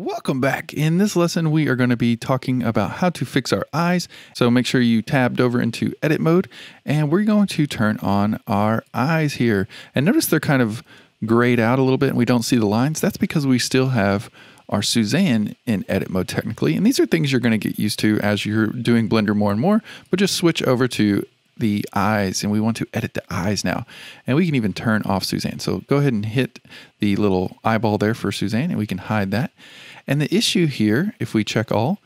Welcome back. In this lesson, we are going to be talking about how to fix our eyes. So make sure you tabbed over into edit mode, and we're going to turn on our eyes here. And notice they're kind of grayed out a little bit and we don't see the lines. That's because we still have our Suzanne in edit mode technically. And these are things you're going to get used to as you're doing Blender more and more, but just switch over to the eyes, and we want to edit the eyes now. And we can even turn off Suzanne. So go ahead and hit the little eyeball there for Suzanne, and we can hide that. And the issue here, if we check all,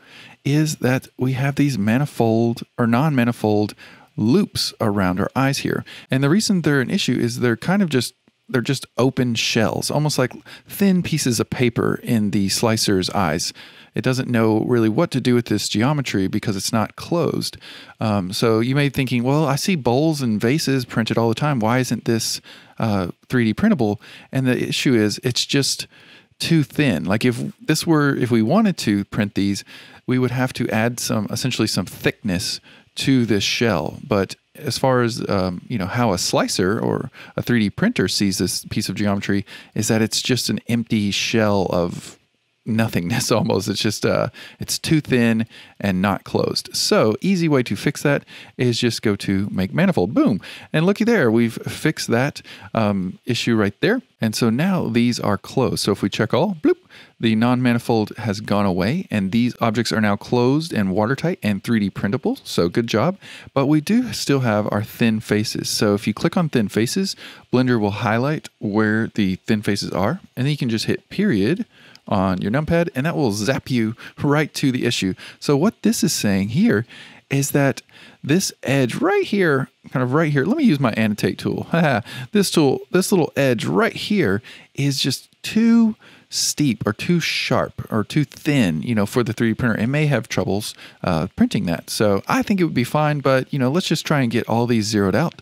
is that we have these manifold or non-manifold loops around our eyes here. And the reason they're an issue is they're just open shells, almost like thin pieces of paper in the slicer's eyes. It doesn't know really what to do with this geometry because it's not closed. So you may be thinking, well, I see bowls and vases printed all the time. Why isn't this 3D printable? And the issue is it's just too thin. Like if we wanted to print these, we would have to add essentially some thickness to this shell. But as far as you know, how a slicer or a 3D printer sees this piece of geometry is that it's just an empty shell of nothingness almost. It's just it's too thin and not closed. So easy way to fix that is just go to Make Manifold, boom, and looky there, we've fixed that issue right there. And so now these are closed. So if we check all, bloop, the non-manifold has gone away, and these objects are now closed and watertight and 3D printable. So good job. But we do still have our thin faces. So if you click on thin faces, Blender will highlight where the thin faces are, and then you can just hit period on your numpad, and that will zap you right to the issue. So what this is saying here is that this edge right here, kind of right here, let me use my annotate tool. This little edge right here is just too steep or too sharp or too thin, you know, for the 3D printer. It may have troubles printing that. So I think it would be fine, but you know, let's just try and get all these zeroed out.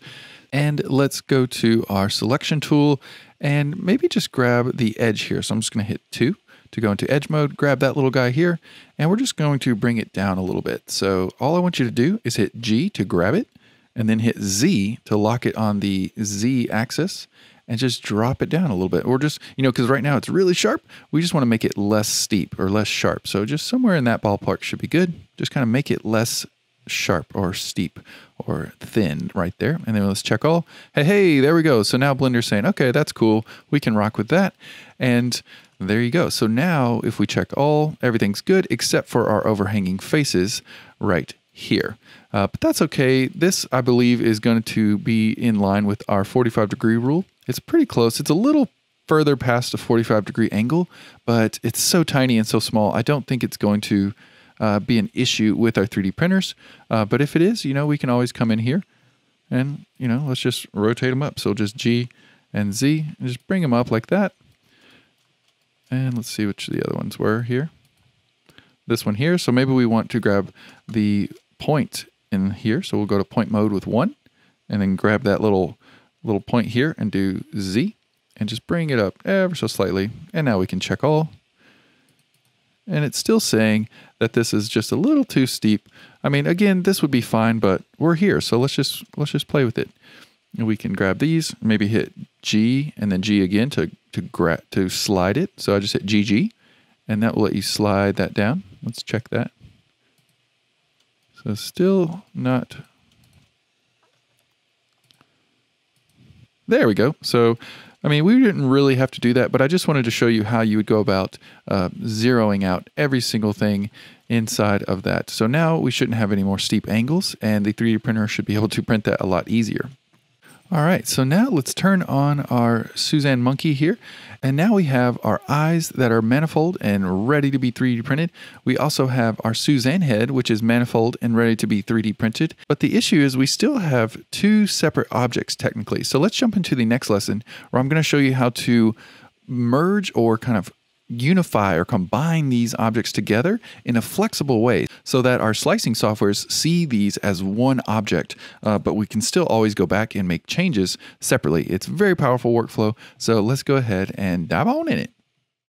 And let's go to our selection tool and maybe just grab the edge here. So I'm just gonna hit 2. To go into edge mode, grab that little guy here, and we're just going to bring it down a little bit. So all I want you to do is hit G to grab it, and then hit Z to lock it on the Z axis, and just drop it down a little bit. Or just, you know, because right now it's really sharp, we just want to make it less steep or less sharp. So just somewhere in that ballpark should be good. Just kind of make it less sharp or steep or thin right there. And then let's check all. Hey, there we go. So now Blender's saying, okay, that's cool. We can rock with that. And there you go. So now if we check all, everything's good except for our overhanging faces right here. But that's okay. This, I believe, is going to be in line with our 45-degree rule. It's pretty close. It's a little further past a 45-degree angle, but it's so tiny and so small, I don't think it's going to be an issue with our 3D printers. But if it is, you know, we can always come in here and, you know, let's just rotate them up. So just G and Z and just bring them up like that. And let's see which the other ones were here. This one here. So maybe we want to grab the point in here. So we'll go to point mode with 1, and then grab that little point here and do Z and just bring it up ever so slightly. And now we can check all. And it's still saying that this is just a little too steep. I mean, again, this would be fine, but we're here. So let's just play with it. And we can grab these, maybe hit G and then G again to slide it. So I just hit GG, and that will let you slide that down. Let's check that. So still not. There we go. So, I mean, we didn't really have to do that, but I just wanted to show you how you would go about zeroing out every single thing inside of that. So now we shouldn't have any more steep angles, and the 3D printer should be able to print that a lot easier. All right, so now let's turn on our Suzanne monkey here. And now we have our eyes that are manifold and ready to be 3D printed. We also have our Suzanne head, which is manifold and ready to be 3D printed. But the issue is we still have two separate objects technically. So let's jump into the next lesson where I'm gonna show you how to merge or kind of unify or combine these objects together in a flexible way so that our slicing softwares see these as one object, but we can still always go back and make changes separately. It's a very powerful workflow, so let's go ahead and dive on in it.